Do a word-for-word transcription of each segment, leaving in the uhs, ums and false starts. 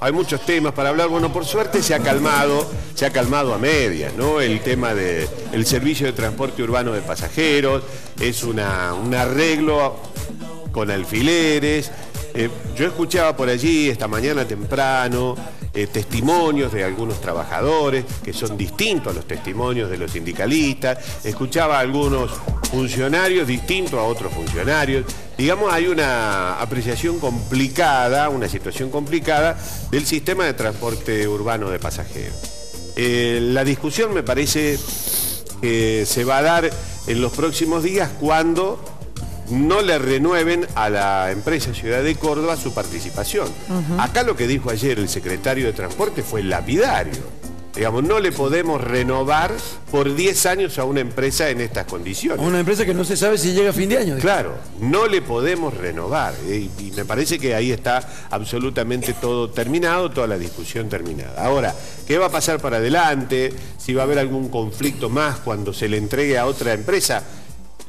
Hay muchos temas para hablar. Bueno, por suerte se ha calmado, se ha calmado a medias, ¿no? El tema de el servicio de transporte urbano de pasajeros, es una, un arreglo con alfileres. Eh, yo escuchaba por allí esta mañana temprano eh, testimonios de algunos trabajadores que son distintos a los testimonios de los sindicalistas. Escuchaba a algunos funcionarios distintos a otros funcionarios. Digamos, hay una apreciación complicada, una situación complicada del sistema de transporte urbano de pasajeros. Eh, la discusión me parece que se va a dar en los próximos días cuando no le renueven a la empresa Ciudad de Córdoba su participación. Uh-huh. Acá lo que dijo ayer el secretario de Transporte fue lapidario. Digamos, no le podemos renovar por diez años a una empresa en estas condiciones. Una empresa que no se sabe si llega a fin de año. Claro, no le podemos renovar. Y, y me parece que ahí está absolutamente todo terminado, toda la discusión terminada. Ahora, ¿qué va a pasar para adelante? Si va a haber algún conflicto más cuando se le entregue a otra empresa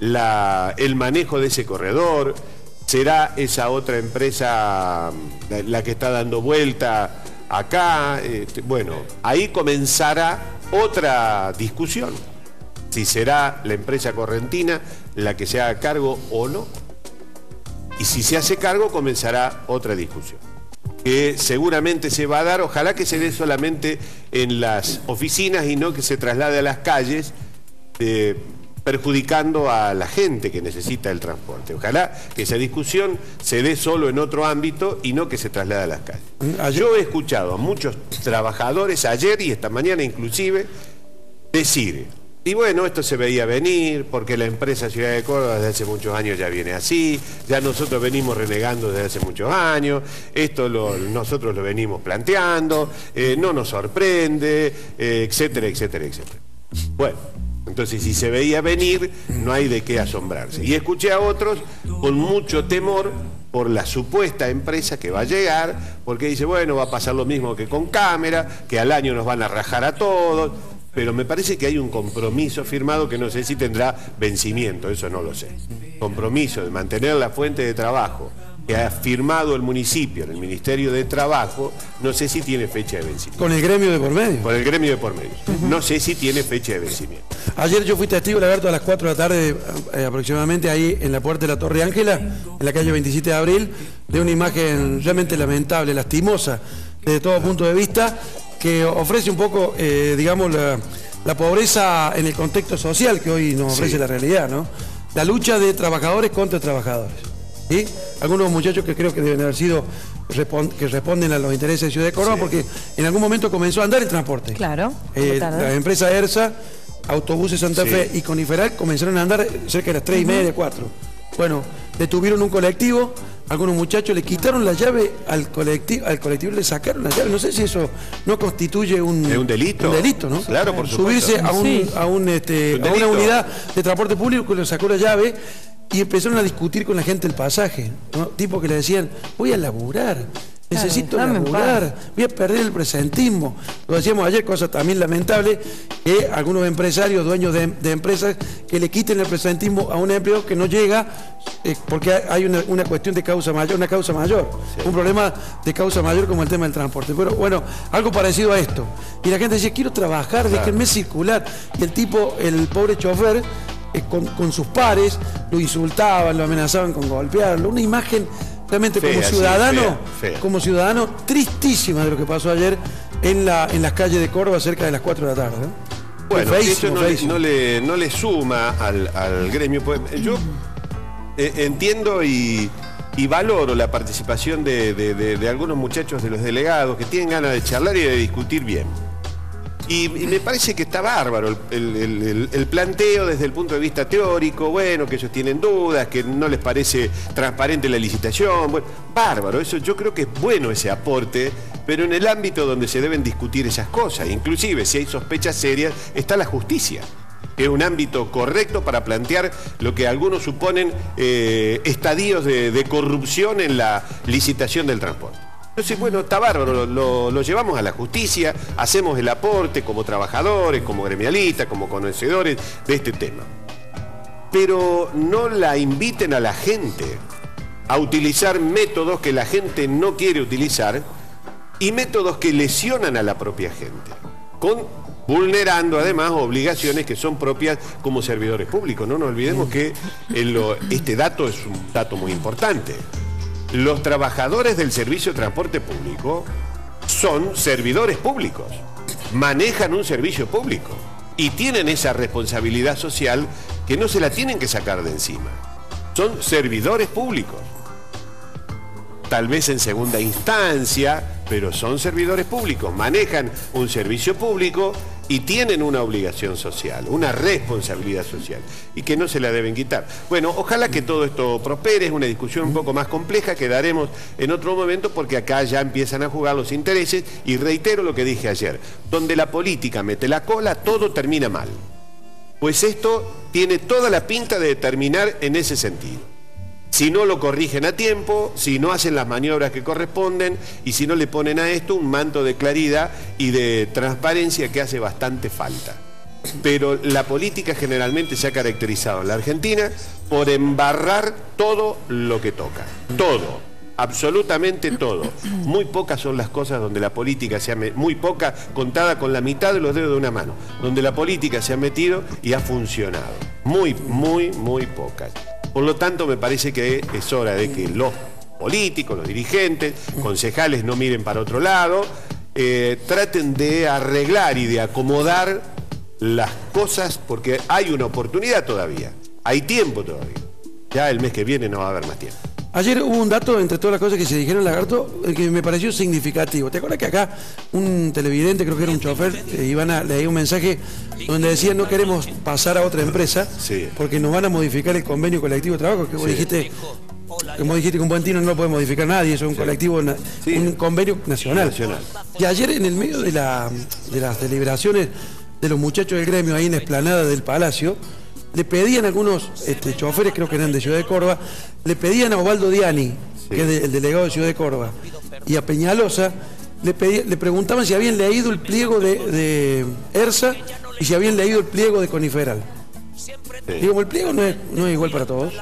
La, el manejo de ese corredor, será esa otra empresa la, la que está dando vuelta acá. Este, bueno, ahí comenzará otra discusión, si será la empresa correntina la que se haga cargo o no, y si se hace cargo comenzará otra discusión, que seguramente se va a dar. Ojalá que se dé solamente en las oficinas y no que se traslade a las calles, eh, perjudicando a la gente que necesita el transporte. Ojalá que esa discusión se dé solo en otro ámbito y no que se traslade a las calles. Ayer, yo he escuchado a muchos trabajadores ayer y esta mañana inclusive decir, y bueno, esto se veía venir porque la empresa Ciudad de Córdoba desde hace muchos años ya viene así, ya nosotros venimos renegando desde hace muchos años, esto lo, nosotros lo venimos planteando, eh, no nos sorprende, eh, etcétera, etcétera, etcétera. Bueno, entonces, si se veía venir, no hay de qué asombrarse. Y escuché a otros con mucho temor por la supuesta empresa que va a llegar, porque dice, bueno, va a pasar lo mismo que con Cámara, que al año nos van a rajar a todos, pero me parece que hay un compromiso firmado que no sé si tendrá vencimiento, eso no lo sé. Compromiso de mantener la fuente de trabajo que ha firmado el municipio en el Ministerio de Trabajo, no sé si tiene fecha de vencimiento. ¿Con el gremio de por medio? Con el gremio de por medio. Uh-huh. No sé si tiene fecha de vencimiento. Ayer yo fui testigo, Lagarto, a las cuatro de la tarde eh, aproximadamente, ahí en la puerta de la Torre Ángela, en la calle veintisiete de abril, de una imagen realmente lamentable, lastimosa, desde todo punto de vista, que ofrece un poco, eh, digamos, la, la pobreza en el contexto social que hoy nos ofrece sí. la realidad, ¿no? La lucha de trabajadores contra trabajadores. ¿Sí? Algunos muchachos que creo que deben haber sido que responden a los intereses de Ciudad de Córdoba, sí, porque en algún momento comenzó a andar el transporte. Claro. Eh, la empresa ERSA, Autobuses Santa sí. Fe y Coniferal comenzaron a andar cerca de las tres y media, cuatro. Bueno, detuvieron un colectivo, algunos muchachos le quitaron la llave al colectivo, al colectivo le sacaron la llave. No sé si eso no constituye un, ¿Es un delito, un delito, ¿no? Claro, por supuesto. Subirse a un, sí. a un, este, ¿Un a una unidad de transporte público que le sacó la llave. Y empezaron a discutir con la gente el pasaje, ¿no? Tipo que le decían, voy a laburar, necesito claro, laburar, voy a perder el presentismo. Lo decíamos ayer, cosa también lamentable, que algunos empresarios, dueños de, de empresas, que le quiten el presentismo a un empleado que no llega, eh, porque hay una, una cuestión de causa mayor, una causa mayor, sí. un problema de causa mayor como el tema del transporte. Pero bueno, algo parecido a esto. Y la gente decía, quiero trabajar, claro. déjenme circular. Y el tipo, el pobre chofer, Con, con sus pares, lo insultaban, lo amenazaban con golpearlo. Una imagen realmente fea, como ciudadano, sí, fea, fea. como ciudadano tristísima de lo que pasó ayer en, la, en las calles de Córdoba cerca de las cuatro de la tarde. ¿eh? Bueno, feísimo, eso no le, no, le, no le suma al, al gremio. Yo eh, entiendo y, y valoro la participación de, de, de, de algunos muchachos, de los delegados, que tienen ganas de charlar y de discutir bien. Y, y me parece que está bárbaro el, el, el, el planteo desde el punto de vista teórico, bueno, que ellos tienen dudas, que no les parece transparente la licitación, bueno, bárbaro, eso yo creo que es bueno ese aporte, pero en el ámbito donde se deben discutir esas cosas, inclusive si hay sospechas serias, está la justicia, que es un ámbito correcto para plantear lo que algunos suponen eh, estadios de, de corrupción en la licitación del transporte. Entonces, bueno, está bárbaro, lo, lo, lo llevamos a la justicia, hacemos el aporte como trabajadores, como gremialistas, como conocedores de este tema. Pero no la inviten a la gente a utilizar métodos que la gente no quiere utilizar y métodos que lesionan a la propia gente, con, vulnerando además obligaciones que son propias como servidores públicos. No nos olvidemos que en lo, este dato es un dato muy importante. Los trabajadores del servicio de transporte público son servidores públicos, manejan un servicio público y tienen esa responsabilidad social que no se la tienen que sacar de encima. Son servidores públicos, tal vez en segunda instancia, pero son servidores públicos, manejan un servicio público y tienen una obligación social, una responsabilidad social, y que no se la deben quitar. Bueno, ojalá que todo esto prospere, es una discusión un poco más compleja que daremos en otro momento, porque acá ya empiezan a jugar los intereses, y reitero lo que dije ayer, donde la política mete la cola, todo termina mal. Pues esto tiene toda la pinta de terminar en ese sentido. Si no lo corrigen a tiempo, si no hacen las maniobras que corresponden y si no le ponen a esto un manto de claridad y de transparencia que hace bastante falta. Pero la política generalmente se ha caracterizado en la Argentina por embarrar todo lo que toca. Todo, absolutamente todo. Muy pocas son las cosas donde la política se ha metido, muy poca, contada con la mitad de los dedos de una mano, donde la política se ha metido y ha funcionado. Muy, muy, muy pocas. Por lo tanto, me parece que es hora de que los políticos, los dirigentes, concejales no miren para otro lado, eh, traten de arreglar y de acomodar las cosas, porque hay una oportunidad todavía, hay tiempo todavía. Ya el mes que viene no va a haber más tiempo. Ayer hubo un dato, entre todas las cosas que se dijeron, Lagarto, que me pareció significativo. ¿Te acuerdas que acá un televidente, creo que era un chofer, eh, Ivana, le dio un mensaje donde decía no queremos pasar a otra empresa porque nos van a modificar el convenio colectivo de trabajo? Que vos sí. dijiste, como dijiste, que un buen tino no lo puede modificar nadie, eso es un sí. colectivo, sí. un convenio nacional. nacional. Y ayer en el medio de, la, de las deliberaciones de los muchachos del gremio ahí en la explanada del Palacio, le pedían a algunos este, choferes, creo que eran de Ciudad de Córdoba, le pedían a Osvaldo Diani, sí. que es de, el delegado de Ciudad de Córdoba, y a Peñalosa, le, pedía, le preguntaban si habían leído el pliego de, de ERSA y si habían leído el pliego de Coniferal. Sí. Digo, el pliego no es, no es igual para todos.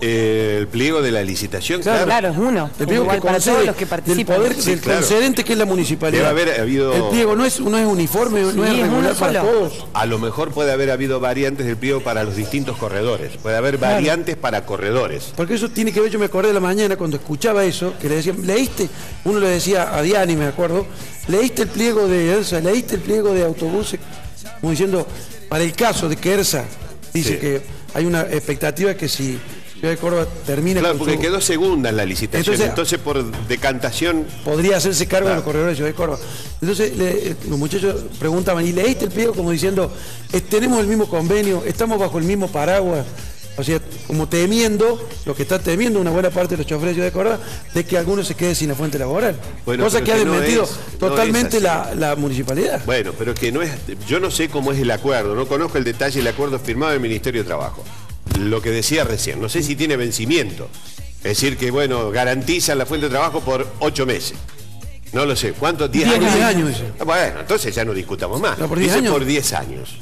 Eh, el pliego de la licitación, claro. Claro, es uno. El pliego igual que concede, para todos los que participan. El poder sí, del claro. concedente, que es la municipalidad. Debe haber habido... El pliego no es, no es uniforme, sí, no es regular para todos. A lo mejor puede haber habido variantes del pliego para los distintos corredores. Puede haber claro. variantes para corredores. Porque eso tiene que ver, yo me acordé de la mañana cuando escuchaba eso, que le decían, leíste, uno le decía a Diani, me acuerdo, leíste el pliego de ERSA, leíste el pliego de Autobuses, como diciendo, para el caso de que ERSA... Dice sí. que hay una expectativa que si Ciudad de Córdoba termina... Claro, con porque su... quedó segunda en la licitación, entonces, entonces por decantación... Podría hacerse cargo claro. de los corredores de Ciudad de Córdoba. Entonces le, los muchachos preguntaban, ¿y leíste el pliego? Como diciendo, tenemos el mismo convenio, estamos bajo el mismo paraguas. O sea, como temiendo, lo que está temiendo una buena parte de los choferes de Ciudad de Córdoba, de que algunos se queden sin la fuente laboral. Bueno, cosa que ha desmentido no es, totalmente no la, la municipalidad. Bueno, pero que no es... Yo no sé cómo es el acuerdo, no conozco el detalle del acuerdo firmado en el Ministerio de Trabajo. Lo que decía recién, no sé si tiene vencimiento. Es decir que, bueno, garantizan la fuente de trabajo por ocho meses. No lo sé. ¿Cuántos? ¿Diez años? Diez años. Ah, bueno, entonces ya no discutamos más. No, por diez años. Por diez años.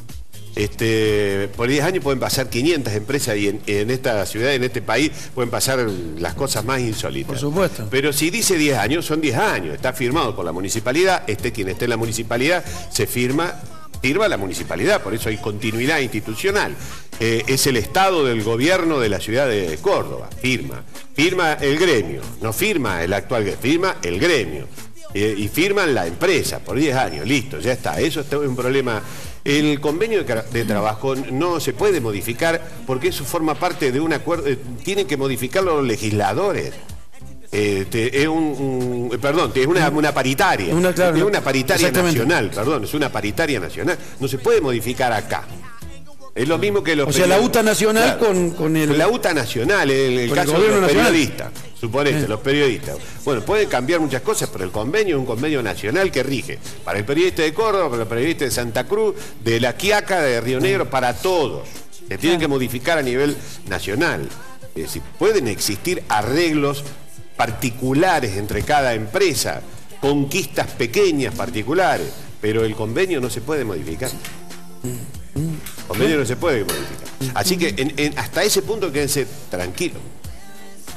Este, por diez años pueden pasar quinientas empresas y en, en esta ciudad, en este país, pueden pasar las cosas más insólitas. Por supuesto. Pero si dice diez años, son diez años. Está firmado por la municipalidad, esté quien esté en la municipalidad, se firma, firma la municipalidad, por eso hay continuidad institucional. Eh, es el Estado del gobierno de la ciudad de Córdoba, firma. Firma el gremio, no firma el actual gremio, firma el gremio. Eh, y firman la empresa por diez años, listo, ya está. Eso es un problema... El convenio de, de trabajo no se puede modificar porque eso forma parte de un acuerdo, eh, tienen que modificarlo los legisladores. Eh, te, es un, un, perdón, es una, una paritaria, una, claro, es una paritaria nacional, perdón, es una paritaria nacional, no se puede modificar acá. Es lo mismo que los... O sea, la UTA nacional claro, con, con el... La UTA nacional, el, el caso el de los nacional. periodistas, suponete, eh. los periodistas. Bueno, pueden cambiar muchas cosas, pero el convenio es un convenio nacional que rige para el periodista de Córdoba, para el periodista de Santa Cruz, de La Quiaca, de Río Negro, para todos. Se tienen que modificar a nivel nacional. Es decir, pueden existir arreglos particulares entre cada empresa, conquistas pequeñas particulares, pero el convenio no se puede modificar. Convenio no se puede modificar. Así que en, en, hasta ese punto quédense tranquilos.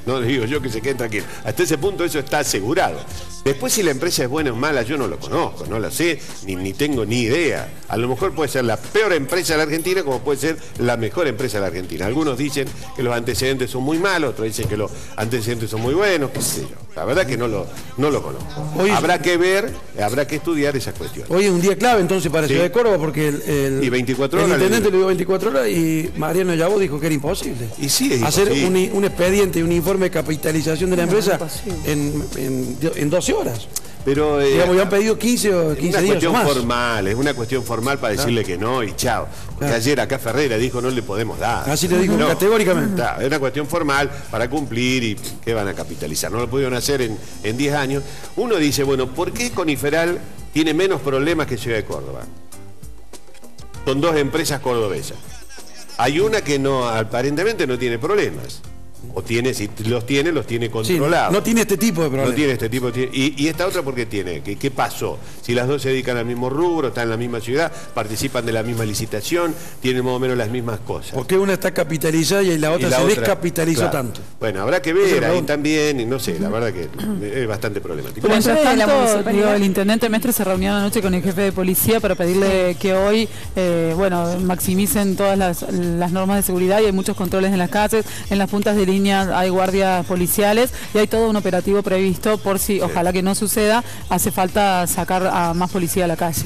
No les digo yo que se queden tranquilos. Hasta ese punto eso está asegurado. Después, si la empresa es buena o mala, yo no lo conozco, no la sé, ni, ni tengo ni idea. A lo mejor puede ser la peor empresa de la Argentina, como puede ser la mejor empresa de la Argentina. Algunos dicen que los antecedentes son muy malos, otros dicen que los antecedentes son muy buenos, qué sé yo. La verdad que no lo, no lo conozco. Hoy habrá es... que ver, habrá que estudiar esas cuestiones. Hoy es un día clave entonces para sí. Ciudad de Córdoba, porque el, el, y veinticuatro horas el intendente le dio veinticuatro horas y Mariano Yabo dijo que era imposible. Y sí, es hacer un, un expediente, un informe de capitalización de la empresa en, en, en doce horas. Pero, eh, digamos, ya han pedido quince o quince días. Es una cuestión más. formal, es una cuestión formal para decirle que no y chao. Porque claro. ayer acá Ferreira dijo no le podemos dar. Así le dijo no, categóricamente. Claro, es una cuestión formal para cumplir y que van a capitalizar. No lo pudieron hacer en, en diez años. Uno dice, bueno, ¿por qué Coniferal tiene menos problemas que Ciudad de Córdoba? Son dos empresas cordobesas. Hay una que no, aparentemente no tiene problemas. O tiene, si los tiene, los tiene controlados. Sí, no tiene este tipo de problemas. No tiene este tipo de, y, y esta otra, ¿por qué tiene? ¿Qué, qué pasó? Si las dos se dedican al mismo rubro, están en la misma ciudad, participan de la misma licitación, tienen más o menos las mismas cosas. Porque una está capitalizada y la otra y la se otra, descapitalizó claro. tanto. Bueno, habrá que ver ahí también, y no sé, la verdad que es bastante problemático. Pero mientras tanto, digo, el intendente Mestre se reunió anoche con el jefe de policía para pedirle que hoy, eh, bueno, maximicen todas las, las normas de seguridad, y hay muchos controles en las calles, en las puntas del hay guardias policiales y hay todo un operativo previsto por si, ojalá que no suceda, hace falta sacar a más policía a la calle.